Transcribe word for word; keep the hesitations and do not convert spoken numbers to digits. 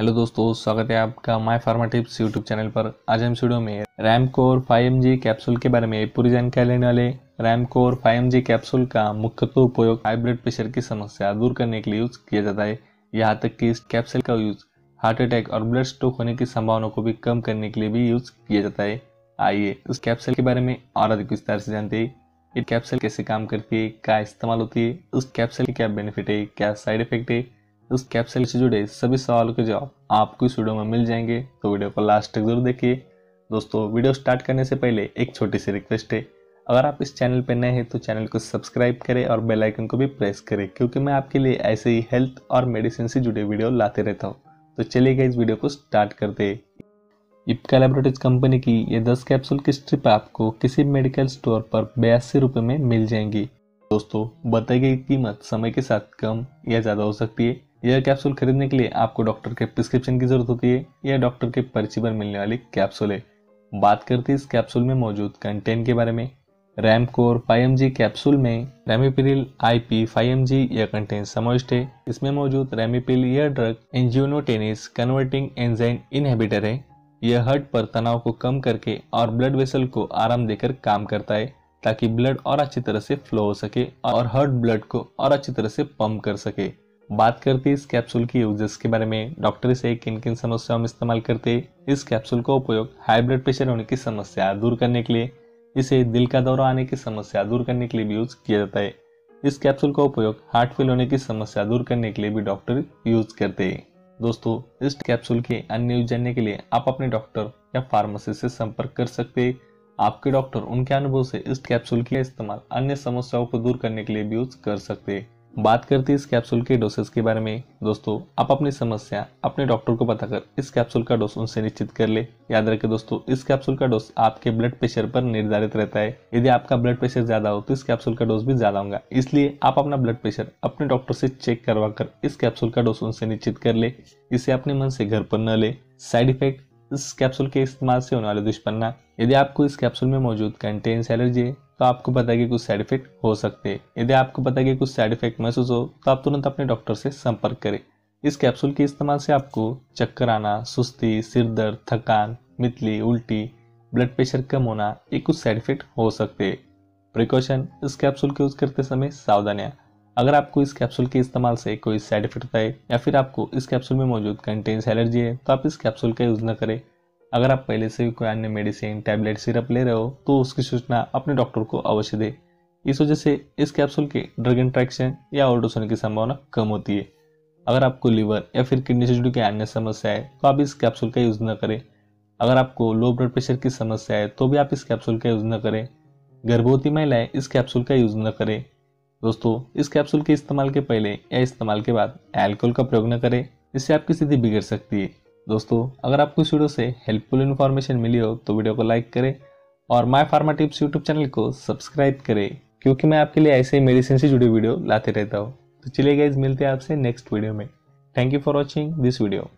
Hello दोस्तों, स्वागत है आपका my pharma tips YouTube channel पर। आज हम वीडियो में Ramcor five M G capsule के बारे में पूरी जानकारी लेने वाले। Ramcor five M G capsule का मुख्यतः उपयोग हाई ब्लड प्रेशर की समस्या दूर करने के लिए यूज किया जाता है। यहाँ तक कि इस कैप्सूल का यूज हार्ट अटैक और ब्लड स्ट्रोक होने की संभावना को भी कम करने के लिए भी यूज किया जाता है। आइए इस कैप्सूल के बारे में और अधिक विस्तार से जानते हैं। ये कैप्सूल कैसे काम करती है, क्या इस्तेमाल होती है, उस कैप्सूल के क्या बेनिफिट है, क्या साइड इफेक्ट है, उस कैप्सूल से जुड़े सभी सवालों के जवाब आपको इस वीडियो में मिल जाएंगे, तो वीडियो को लास्ट तक जरूर देखिए। दोस्तों, वीडियो स्टार्ट करने से पहले एक छोटी सी रिक्वेस्ट है, अगर आप इस चैनल पर नए हैं तो चैनल को सब्सक्राइब करें और बेल आइकन को भी प्रेस करें, क्योंकि मैं आपके लिए ऐसे ही हेल्थ और मेडिसिन से जुड़े वीडियो लाते रहता हूँ। तो चलिएगा, इस वीडियो को स्टार्ट करते हैं। इप्का लैबोरेटरीज कंपनी की ये दस कैप्सूल की स्ट्रिप आपको किसी मेडिकल स्टोर पर बयासी रुपये में मिल जाएंगी। दोस्तों, बताई गई कीमत समय के साथ कम या ज़्यादा हो सकती है। यह कैप्सूल खरीदने के लिए आपको डॉक्टर के प्रिस्क्रिप्शन की जरूरत होती है। यह डॉक्टर के पर्ची पर मिलने वाली कैप्सूल है। बात करते हैं इस कैप्सूल में मौजूद कंटेंट के बारे में। Ramcor five M G capsule में ramipril IP five M G यह कंटेंट समाविष्ट है। इसमें मौजूद रेमिप्रिल यह drug angiotensin converting enzyme inhibitor है। यह हार्ट पर तनाव को कम करके और ब्लड वेसल को आराम देकर काम करता है, ताकि ब्लड और अच्छी तरह से फ्लो हो सके और हार्ट ब्लड को और अच्छी तरह से पंप कर सके। बात करते हैं इस कैप्सूल की यूजेस के बारे में। डॉक्टर इसे किन किन समस्याओं में इस्तेमाल करते हैं। इस कैप्सूल का उपयोग हाई ब्लड प्रेशर होने की समस्या दूर करने के लिए, इसे दिल का दौरा आने की समस्या दूर करने के लिए भी यूज किया जाता है। इस कैप्सूल का उपयोग हार्ट फेल होने की समस्या दूर करने के लिए भी डॉक्टर यूज करते हैं। दोस्तों, इस कैप्सूल के अन्य यूज जानने के लिए आप अपने डॉक्टर या फार्मासिस्ट से संपर्क कर सकते हैं। आपके डॉक्टर उनके अनुभव से इस कैप्सूल का इस्तेमाल अन्य समस्याओं को दूर करने के लिए भी यूज कर सकते हैं। बात करते हैं इस कैप्सूल के डोसेज के बारे में। दोस्तों, आप अपनी समस्या अपने डॉक्टर को बताकर इस कैप्सूल का डोज उनसे निश्चित कर ले। याद रखें दोस्तों, इस कैप्सूल का डोज आपके ब्लड प्रेशर पर निर्धारित रहता है। यदि आपका ब्लड प्रेशर ज्यादा हो तो इस कैप्सूल का डोज भी ज्यादा होगा, इसलिए आप अपना ब्लड प्रेशर अपने डॉक्टर से चेक करवा कर इस कैप्सूल का डोज उनसे निश्चित कर ले। इसे अपने मन से घर पर न ले। साइड इफेक्ट, इस कैप्सूल के इस्तेमाल से होने वाले दुष्परिणाम। यदि आपको इस कैप्सूल में मौजूद कंटेंट्स एलर्जी है तो आपको पता है कि कुछ साइड इफेक्ट हो सकते हैं। यदि आपको पता है कि कुछ साइड इफेक्ट महसूस हो तो आप तुरंत अपने डॉक्टर से संपर्क करें। इस कैप्सूल के इस्तेमाल से आपको चक्कर आना, सुस्ती, सिर दर्द, थकान, मितली, उल्टी, ब्लड प्रेशर कम होना, ये कुछ साइड इफेक्ट हो सकते हैं। प्रिकॉशन, इस कैप्सूल के यूज करते समय सावधानियाँ। अगर आपको इस कैप्सूल के इस्तेमाल से कोई साइड इफेक्ट होता है या फिर आपको इस कैप्सूल में मौजूद कंटेंट्स एलर्जी है तो आप इस कैप्सूल का यूज न करें। अगर आप पहले से कोई अन्य मेडिसिन, टैबलेट, सिरप ले रहे हो तो उसकी सूचना अपने डॉक्टर को अवश्य दें। इस वजह से इस कैप्सूल के ड्रग इंट्रैक्शन या ओवरडोज होने की संभावना कम होती है। अगर आपको लीवर या फिर किडनी से जुड़ी कोई अन्य समस्या है तो आप इस कैप्सूल का यूज़ न करें। अगर आपको लो ब्लड प्रेशर की समस्या है तो भी आप इस कैप्सूल का यूज़ न करें। गर्भवती महिलाएं इस कैप्सूल का यूज़ न करें। दोस्तों, इस कैप्सूल के इस्तेमाल के पहले या इस्तेमाल के बाद अल्कोहल का प्रयोग न करें, इससे आपकी स्थिति बिगड़ सकती है। दोस्तों, अगर आपको इस वीडियो से हेल्पफुल इन्फॉर्मेशन मिली हो तो वीडियो को लाइक करें और my pharma tips YouTube channel को सब्सक्राइब करें, क्योंकि मैं आपके लिए ऐसे ही मेडिसिन से जुड़ी वीडियो लाते रहता हूँ। तो चलिए गाइस, मिलते हैं आपसे नेक्स्ट वीडियो में। Thank you for watching this video.